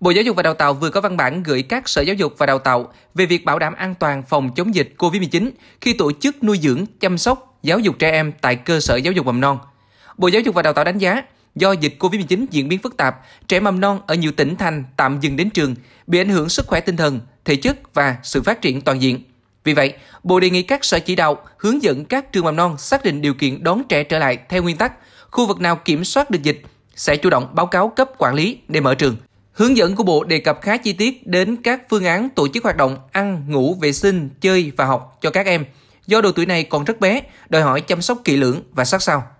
Bộ Giáo dục và Đào tạo vừa có văn bản gửi các sở giáo dục và đào tạo về việc bảo đảm an toàn phòng chống dịch COVID-19 khi tổ chức nuôi dưỡng, chăm sóc, giáo dục trẻ em tại cơ sở giáo dục mầm non. Bộ Giáo dục và Đào tạo đánh giá, do dịch COVID-19 diễn biến phức tạp, trẻ mầm non ở nhiều tỉnh thành tạm dừng đến trường, bị ảnh hưởng sức khỏe tinh thần, thể chất và sự phát triển toàn diện. Vì vậy, Bộ đề nghị các sở chỉ đạo hướng dẫn các trường mầm non xác định điều kiện đón trẻ trở lại theo nguyên tắc, khu vực nào kiểm soát được dịch sẽ chủ động báo cáo cấp quản lý để mở trường. Hướng dẫn của Bộ đề cập khá chi tiết đến các phương án tổ chức hoạt động ăn, ngủ, vệ sinh, chơi và học cho các em. Do độ tuổi này còn rất bé, đòi hỏi chăm sóc kỹ lưỡng và sát sao.